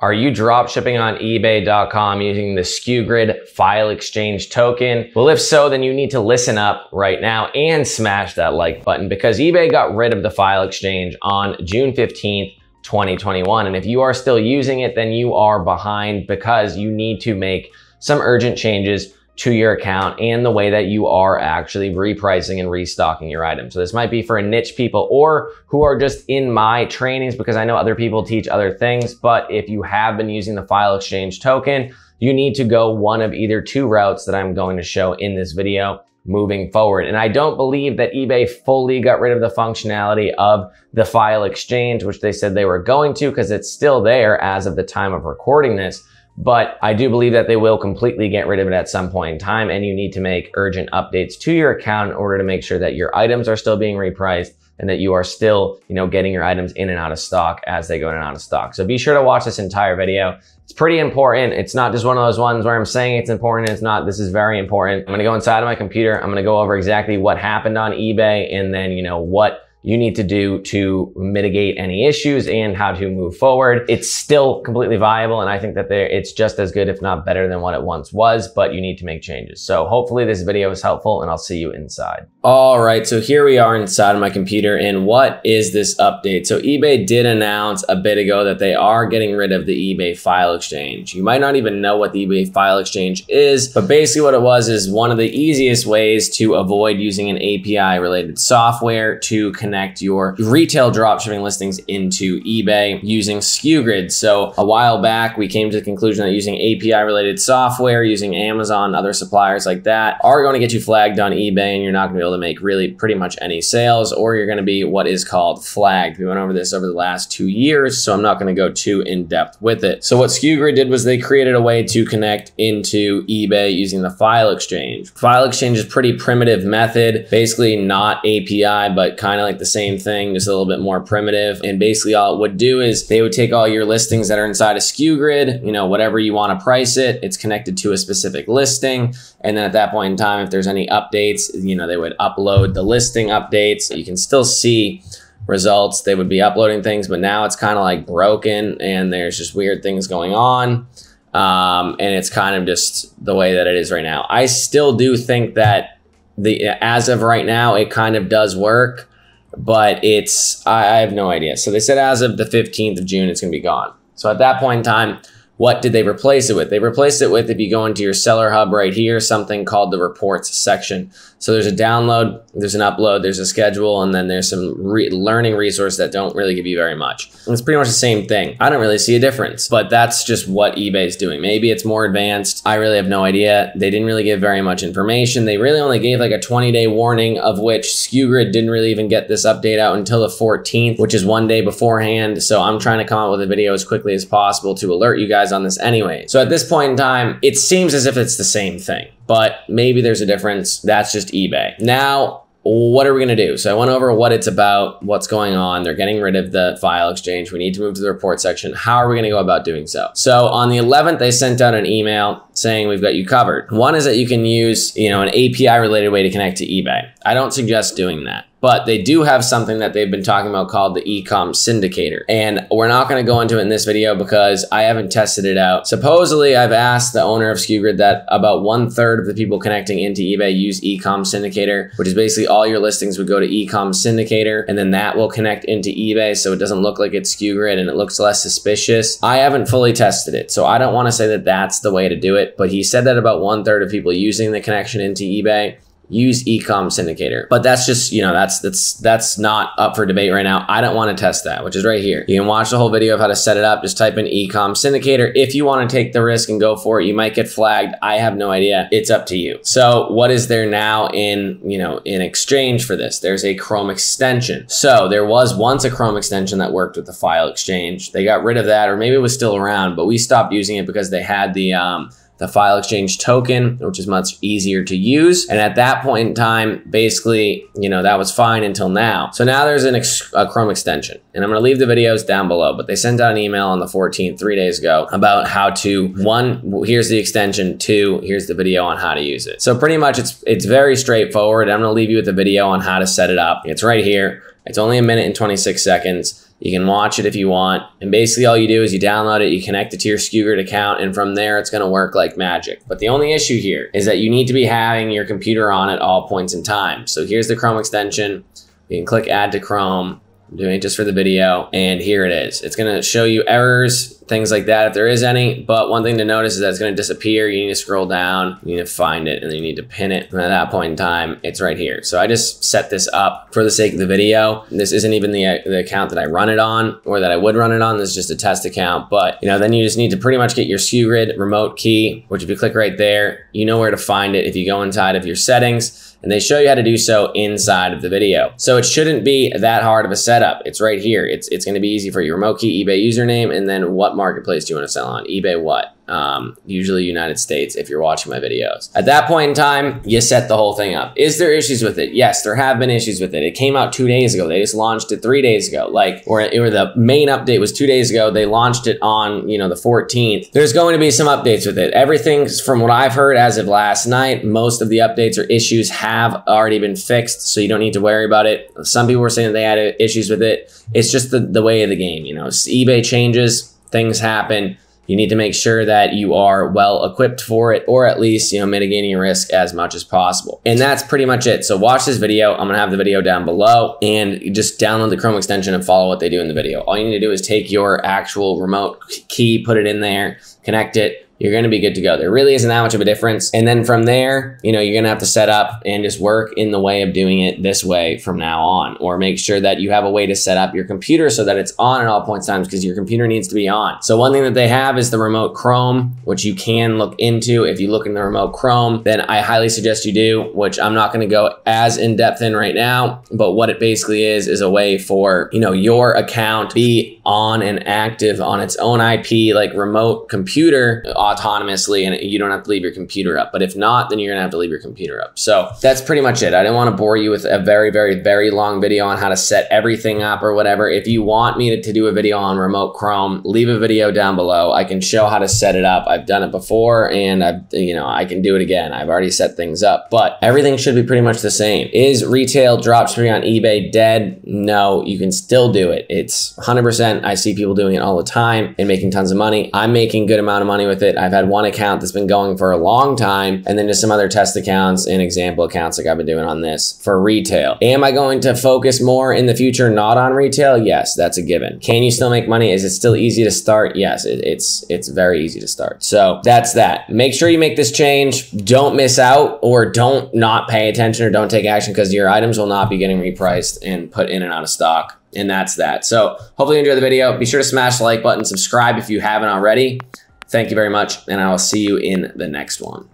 Are you drop shipping on eBay.com using the SkuGrid file exchange token? Well, if so, then you need to listen up right now and smash that like button, because eBay got rid of the file exchange on June 15th, 2021. And if you are still using it, then you are behind, because you need to make some urgent changes to your account and the way that you are actually repricing and restocking your items. So this might be for niche people or who are just in my trainings, because I know other people teach other things. But if you have been using the file exchange token, you need to go one of either two routes that I'm going to show in this video moving forward. And I don't believe that eBay fully got rid of the functionality of the file exchange, which they said they were going to, because it's still there as of the time of recording this. But I do believe that they will completely get rid of it at some point in time, and you need to make urgent updates to your account in order to make sure that your items are still being repriced and that you are still, getting your items in and out of stock as they go in and out of stock. So be sure to watch this entire video. It's pretty important. It's not just one of those ones where I'm saying it's important and it's not. This is very important. I'm gonna go inside of my computer. I'm gonna go over exactly what happened on eBay, and then, what you need to do to mitigate any issues and how to move forward. It's still completely viable, and I think that it's just as good, if not better, than what it once was, but you need to make changes. So hopefully this video is helpful, and I'll see you inside. All right, so here we are inside of my computer, and what is this update? So eBay did announce a bit ago that they are getting rid of the eBay file exchange. You might not even know what the eBay file exchange is, but basically what it was is one of the easiest ways to avoid using an API related software to connect your retail dropshipping listings into eBay using SkuGrid. So a while back, we came to the conclusion that using API related software, using Amazon and other suppliers like that, are going to get you flagged on eBay, and you're not gonna be able to make really pretty much any sales, or you're gonna be what is called flagged. We went over this over the last 2 years, so I'm not gonna go too in depth with it. So what SkuGrid did was they created a way to connect into eBay using the file exchange. File exchange is a pretty primitive method, basically not API, but kind of like the same thing, just a little bit more primitive. And basically all it would do is they would take all your listings that are inside of SkuGrid, whatever you want to price it, it's connected to a specific listing. And then at that point in time, if there's any updates, they would upload the listing updates. You can still see results. They would be uploading things, but now it's kind of like broken, and there's just weird things going on. And it's kind of just the way that it is right now. I still do think that as of right now, it kind of does work, but I have no idea. So they said as of the 15th of June, it's gonna be gone. So at that point in time, what did they replace it with? They replaced it with, if you go into your seller hub right here, something called the reports section. So there's a download, there's an upload, there's a schedule, and then there's some learning resources that don't really give you very much. And it's pretty much the same thing. I don't really see a difference, but that's just what eBay is doing. Maybe it's more advanced. I really have no idea. They didn't really give very much information. They really only gave like a 20-day warning, of which SkuGrid didn't really even get this update out until the 14th, which is one day beforehand. So I'm trying to come out with a video as quickly as possible to alert you guys on this anyway. So at this point in time, it seems as if it's the same thing, but maybe there's a difference. That's just eBay. Now, what are we gonna do? So I went over what it's about, what's going on. They're getting rid of the file exchange. We need to move to the report section. How are we gonna go about doing so? So on the 11th, they sent out an email saying, we've got you covered. One is that you can use, an API related way to connect to eBay. I don't suggest doing that, but they do have something that they've been talking about called the Ecom Syndicator. And we're not gonna go into it in this video because I haven't tested it out. Supposedly, I've asked the owner of SkuGrid that about 1/3 of the people connecting into eBay use Ecom Syndicator, which is basically all your listings would go to Ecom Syndicator, and then that will connect into eBay, so it doesn't look like it's SkuGrid and it looks less suspicious. I haven't fully tested it, so I don't wanna say that that's the way to do it, but he said that about 1/3 of people using the connection into eBay use Ecom Syndicator. But that's just, that's not up for debate right now. I don't want to test that, which is right here. You can watch the whole video of how to set it up. Just type in Ecom Syndicator. If you want to take the risk and go for it, you might get flagged. I have no idea. It's up to you. So what is there now in exchange for this? There's a Chrome extension. So there was once a Chrome extension that worked with the file exchange. They got rid of that, or maybe it was still around, but we stopped using it because they had the file exchange token, which is much easier to use. And at that point in time, basically, that was fine until now. So now there's a Chrome extension, and I'm gonna leave the videos down below, but they sent out an email on the 14th, 3 days ago, about how to, one, here's the extension, two, here's the video on how to use it. So pretty much it's very straightforward. I'm gonna leave you with the video on how to set it up. It's right here. It's only a minute and 26 seconds. You can watch it if you want. And basically all you do is you download it, you connect it to your SkuGrid account, and from there it's gonna work like magic. But the only issue here is that you need to be having your computer on at all points in time. So here's the Chrome extension. You can click add to Chrome. I'm doing it just for the video, and here it is. It's gonna show you errors, things like that, if there is any. But one thing to notice is that it's gonna disappear. You need to scroll down, you need to find it, and then you need to pin it. And at that point in time, it's right here. So I just set this up for the sake of the video. This isn't even the account that I run it on, or that I would run it on. This is just a test account. But you know, then you just need to pretty much get your SkuGrid remote key, which if you click right there, you know where to find it if you go inside of your settings. And they show you how to do so inside of the video. So it shouldn't be that hard of a setup. It's right here. It's gonna be easy for your remote key, eBay username, and then what marketplace do you wanna sell on? eBay what? Usually United States if you're watching my videos. At that point in time, you set the whole thing up. Is there issues with it? Yes, there have been issues with it. It came out 2 days ago. They just launched it 3 days ago. Like, or the main update was 2 days ago. They launched it on, you know, the 14th. There's going to be some updates with it. Everything's from what I've heard as of last night, most of the updates or issues have already been fixed, so you don't need to worry about it. Some people were saying that they had issues with it. It's just the way of the game, you know. eBay changes, things happen. You need to make sure that you are well equipped for it, or at least, you know, mitigating your risk as much as possible. And that's pretty much it. So watch this video. I'm gonna have the video down below, and you just download the Chrome extension and follow what they do in the video. All you need to do is take your actual remote key, put it in there, connect it. You're gonna be good to go. There really isn't that much of a difference. And then from there, you know, you're gonna have to set up and just work in the way of doing it this way from now on, or make sure that you have a way to set up your computer so that it's on at all points in time, because your computer needs to be on. So one thing that they have is the remote Chrome, which you can look into. If you look in the remote Chrome, then I highly suggest you do, which I'm not gonna go as in depth in right now, but what it basically is a way for, you know, your account to be on and active on its own IP, like remote computer, autonomously, and you don't have to leave your computer up. But if not, then you're gonna have to leave your computer up. So that's pretty much it. I didn't wanna bore you with a very, very, very long video on how to set everything up or whatever. If you want me to do a video on remote Chrome, leave a video down below. I can show how to set it up. I've done it before, and I can do it again. I've already set things up, but everything should be pretty much the same. Is retail dropshipping on eBay dead? No, you can still do it. It's 100%. I see people doing it all the time and making tons of money. I'm making a good amount of money with it. I've had one account that's been going for a long time, and then just some other test accounts and example accounts like I've been doing on this for retail. Am I going to focus more in the future not on retail? Yes, that's a given. Can you still make money? Is it still easy to start? Yes, it's very easy to start. So that's that. Make sure you make this change. Don't miss out, or don't not pay attention, or don't take action, because your items will not be getting repriced and put in and out of stock. And that's that. So hopefully you enjoyed the video. Be sure to smash the like button, subscribe if you haven't already. Thank you very much, and I will see you in the next one.